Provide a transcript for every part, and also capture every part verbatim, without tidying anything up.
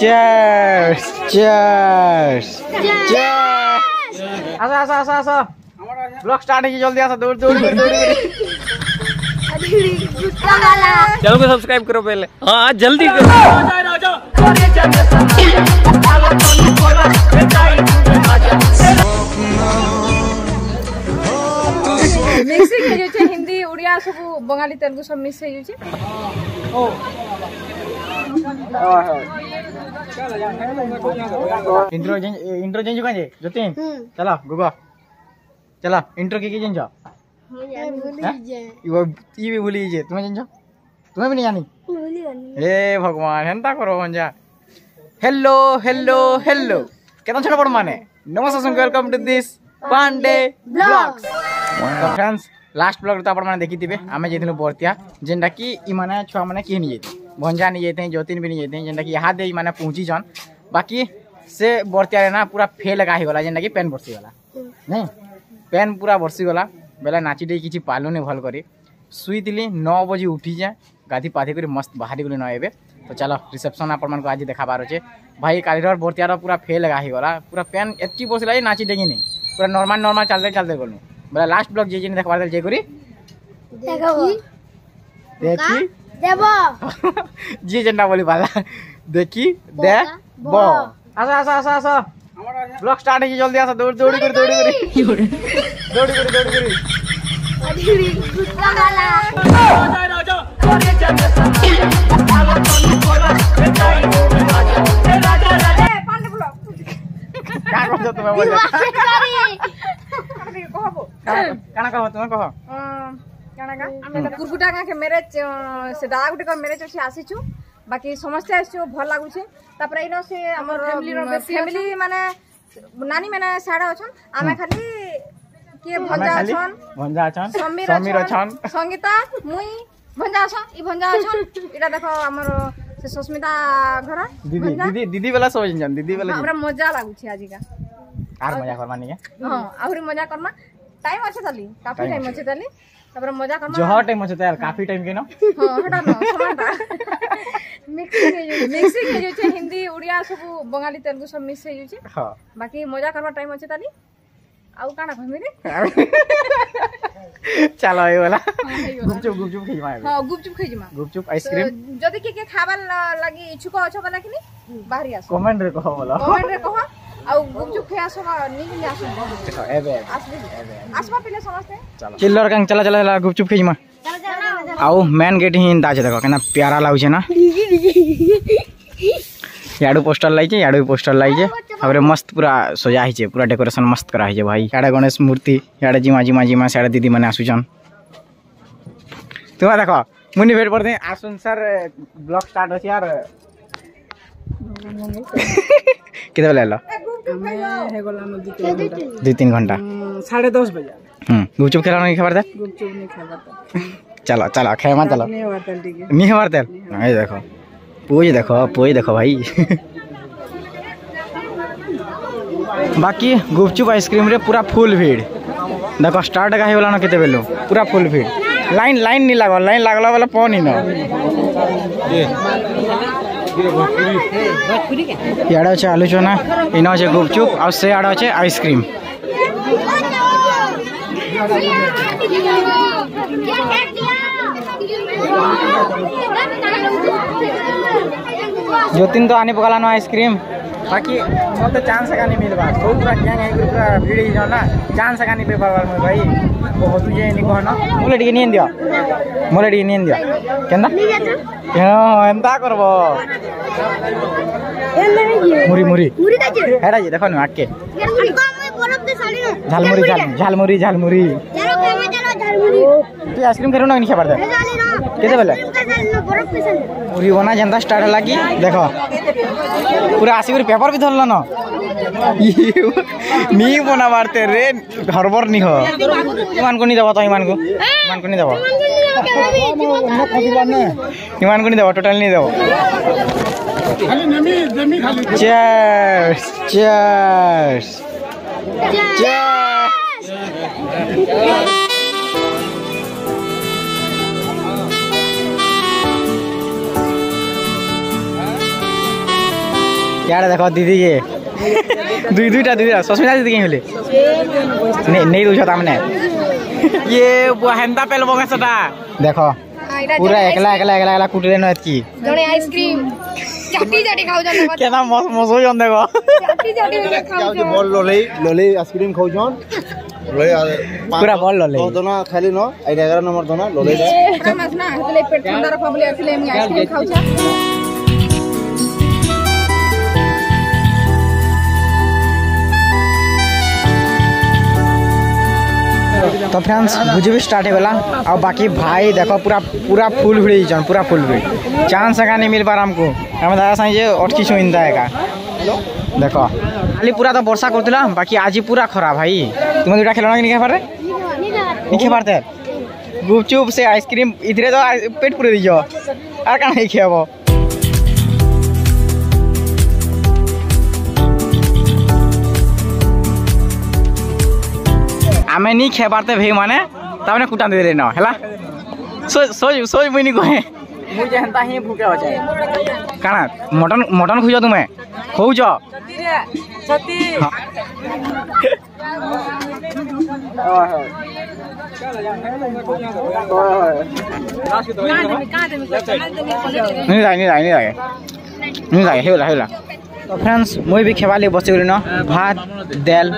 cheers cheers cheers आसा आसा आसा आसा ब्लॉग स्टार्ट है जल्दी आसा दूर दूर दूर चलो को सब्सक्राइब करो पहले हां जल्दी करो मिक्स कर जो छे हिंदी उड़िया सब बंगाली तेलुगु सब मिक्स हो जे ओ हां हां इंट्रो चेंज इंट्रो चेंज कर जे जतिन चला गुगा चला इंट्रो के के चेंज हो यार भूल जे यो टीवी भूली जे तुम चेंज हो तुम्हें भी नहीं जानी भूली जानी हे भगवान हंता करो होंजा हेलो हेलो हेलो केतन छन बड़ माने नमस्कार welcome to this Pandey vlogs friends last vlog तो आपण माने देखि दिबे आमे जेथिनु बर्तिया जेंडा की ई माने छुआ माने के नि जे भंजा नहीं जाते हैं ज्योतिन भी नहीं जाते हैं जेनटा कि यहाँ दे माने पहुँची जन बाकी से बर्तिया ना पूरा फेल गाही गला जेनटा कि पेन बर्सी गला नहीं पेन पूरा बर्सी गला बेला नाची दे किसी पालुनी भल कर शुईली नौ बजे उठी जाए गाधी पाधी कर मस्त बाहरी गली नए तो चलो रिसेप्शन आप आज देखाबार अच्छे भाई कालीर बर्तिया पूरा फेल गाही गला पूरा पेन एत बर्सला जे नाची देगी नहीं पूरा नर्माल नर्माल चलते चलते गलु बोला लास्ट ब्लॉग जे देखाबार जे करी देखी जी जेंडा बोली बाला देखी दे बो आसा आसा आसा आसा ब्लॉग स्टार्ट है जल्दी आसा दौड़ दौड़ी कर दौड़ी कर दौड़ी कर दौड़ी कर अधीरी गुस्सा वाला राजा राजा तोरे जग संग आलो तोनु कोरा बेचाई राजा ए राजा राजा ए पांडे ब्लॉग का करछो तुम्हें बोल अरे कहबो काना कहबो तुम्हें कहो कुरकुटा गाँव के मेरेज से दादा गोटे कम मेरेज अच्छे आसीचु बाकी समस्ते आसो भल लगुचे इन से आम फैमिली माने नानी मैंने साढ़े अच्छन आम खाली किए भंजा अच्छन भंजा अच्छन समीर अच्छन संगीता मुई भंजा अच्छन ई भंजा अच्छन इटा देखो आम से सुष्मिता घर दीदी दीदी वाला सब जान दीदी वाला हमरा मजा लागुचे आज का आर मजा करबा नहीं हां आउरी मजा करबा टाइम अच्छे ताली काफी टाइम अच्छे ताली तबरा मजा करना जोहर टाइम होत यार काफी टाइम के न हां हटा न समझता मिक्सिंग है जो मिक्सिंग है जो छे हिंदी उड़िया सब बंगाली तेलुगु सब मिक्स है जे हां बाकी मजा करबा टाइम होत ताली आउ काना कहबे रे चलो ए वाला गुपचुप गुपचुप खइमा हां गुपचुप खइमा गुपचुप आइसक्रीम जदी के के खाबा लागी इच्छुक अछो बला कि बाहरी आसो कमेंट रे कहो बोला कमेंट रे कहो आउ गुपचुप खै आसो नी नी आसो देखो एबे आसबे एबे आसबा पहिले समझते चलो चिल्लर गंग चला चला गुपचुप खैमा चला चला आउ मेन गेट हिन दा छे देखो केना प्यारा लागो छे ना याडू पोस्टर लाइ छे याडू पोस्टर लाइ छे हमरे मस्त पूरा सजा हिचे पूरा डेकोरेशन मस्त करा हिचे भाई याडा गणेश मूर्ति याडा जीमा जीमा जीमा साडा दीदी माने आसु छन तुवा देखो मुनी भेट पड़ते आसुन सर ब्लॉग स्टार्ट होस यार कितने बजे ला दो तीन घंटा साढ़े दस बजे गुपचुप खेला नहीं खबर था चलो चलो खेमा चलो नहीं खबर तेल ये देखो पोई देखो पोई देखो भाई बाकी गुपचुप आइसक्रीम रे पूरा फुल भीड़ देखो स्टार्ट का वाला ना कितने बेलो पूरा फुल भीड़ लाइन लाइन नहीं लागल लाइन लागला वाला पौ नहीं ना याड़ा छे आलू चना इना छे गुपचुप और से आड़ा छे आइसक्रीम ज्योतिन तो आने पकला ना आइसक्रीम बाकी सब तो चांस का नहीं मिलबा खूब पूरा गैंग है पूरा भीड़ ही ना चांस का नहीं पे बाबा में भाई बहुत ये नहीं कहना मोले डी नहीं दिया मोले डी नहीं दिया केंदा हां एंदा करबो एंदा नहीं मुरी मुरी मुरी का जे हेरा जे देखो ना आके झालमुरी झालमुरी झालमुरी चलो केमा चलो झालमुरी तू आइसक्रीम करू ना नहीं खबर दे केते बोला मुरी बना जनता स्टार्ट लागी देखो पूरा आसी कर पेपर भी धरला ना नी बना मारते रे हरबर नी हो ईमान को नहीं देबो तो ईमान को ईमान को नहीं देबो ईमान को नहीं देबो टोटल नहीं देबो खाली नमी जमी खाली चीयर्स चीयर्स चीयर्स यार देखो दीदी ये दुई दुईटा दुईटा सस्मिता दीदी कहीं बोले नहीं दूसरा तामने ये बहनता पहले बोगा सटा देखो पूरा एकला एकला एकला एकला कुटले ना इसकी जोने आइसक्रीम चाटी चाटी खाओ जाने क्या ना मौस मौसो जान देखो चाटी चाटी खाओ जाने बॉल लोले लोले आइसक्रीम खाओ जान लोले पूरा बॉल लोले तो दोना खाली ना इधर नंबर दोना लोले का मसना तो ले पेट ठंडा रखा बोले इसलिए मैं आइसक्रीम खाओ जान तो फ्रेंड्स भुजी भी स्टार्ट होगा और बाकी भाई देखो पूरा पूरा फुल हुई जन पूरा फुल हुई चांस नहीं मिल पा हमको हमें दादा साइजे अटकी छू इंदा है देखो खाली पूरा तो वर्षा करूला बाकी आज ही पूरा खरा भाई तुम दुटा खेलना कि नहीं खेल पारे नहीं पारते गुपचुप से आइसक्रीम इधर तो पेट पूरे दीज और क्या नहीं खेब आमे नहीं खे पारते भाई माने तब कुटा दे देना हेला सोच सोच सोच मुनी को है मुझे हंता ही भूखे हो जाए काना मटन मटन खुजो तुम्हें खुजो छती ओए होए नहीं जाए नहीं जाए नहीं जाए नहीं जाए हेला हेला तो फ्रेंड्स मुई भी खेवाली बसि गलिनो भात दाल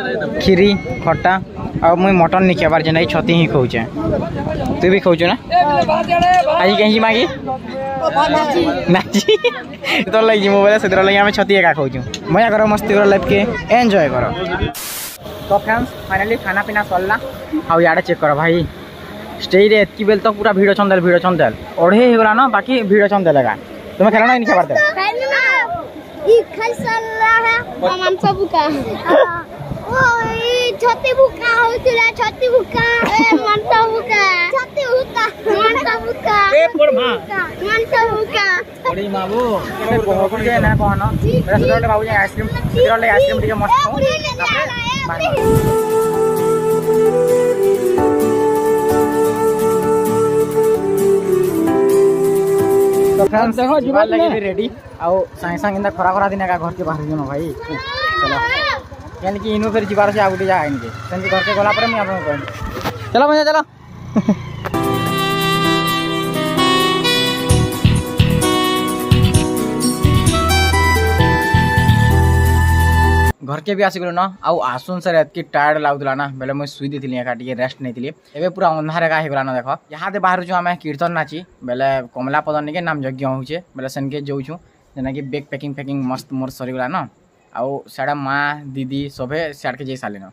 खिरी खट्टा और मुई मटन नहीं खेबार जे छती ही खोचे तू भी खोचु ना आज कहीं मागी नाची तो लगी मोबाइल से लगी आम छती एका खोचु मजा करो मस्ती करो लाइफ के एंजॉय करो। तो फ्रेंड्स फाइनाली खाना पीना सरला आउ यार चेक करो भाई स्टेज एतकी बेल तो पूरा भिड़ चंदेल भिड़ चंदेल अढ़े हो गला ना बाकी भिड़ चंदेल लगा तुम्हें खेलना नहीं खेबार ई खाई सरला है हम सब का ओ छती भूखा हो तुला छती भूखा ए मनता भूखा छती भूखा मनता भूखा ए परमा मनता भूखा बड़ी बाबू ए बहुत के ना कहनो रेस्टोरेंट बाबू जे आइसक्रीम तेरा ले आइसक्रीम के मस्त हो तो फ्रेंड्स देखो जुबान लगी रेडी आ साई साई इंदा खरा खरा दिन का घर के बाहर जनो भाई चलो यानी कि इनू फिर जीवार से आगे गोटे जाए घर के गला पर मैं चलो मजा चलो घर के भी आसगल ना आउ आसुन सर एतकी टायर्ड लगुला ना बेले मुझे सुई देती एका टे रेस्ट नहीं एवं पूरा अंधार एका होगा ना देख यहाँ बाहर आम कीर्तन नाची बेले कमला पदन निके नाम यज्ञ होचे बेले सेनके जाऊँ जेना कि बैग पैकिंग पैकिंग मस्त मोर सरीगला ना आउ सारा माँ दीदी सबे सार के जे साले न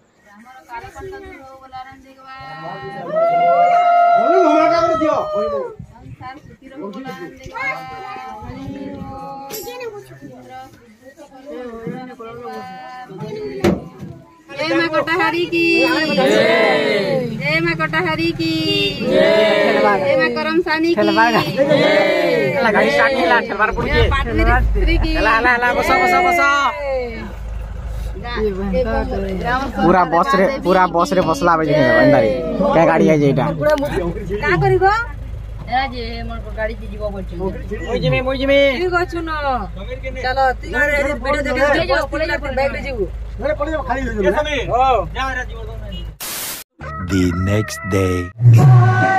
ए मां कोटा हरी की जय ए मां कोटा हरी की जय ए मां करमसानी की जय लगा स्टार्ट खेला खेलवार पुड़ की ला ला ला बस बस बस पूरा बस रे पूरा बस रे बसला बजे अंधारी क्या गाड़ी है जेटा का करिगो एरा जे मोर गाड़ी के जीव बच मोई जे मोई जे ठीक अछि न चलो ती वीडियो देखे जाओ पले अपन बैग रे जीव अरे पले खाली हो जा जा रे जीव द नेक्स्ट डे।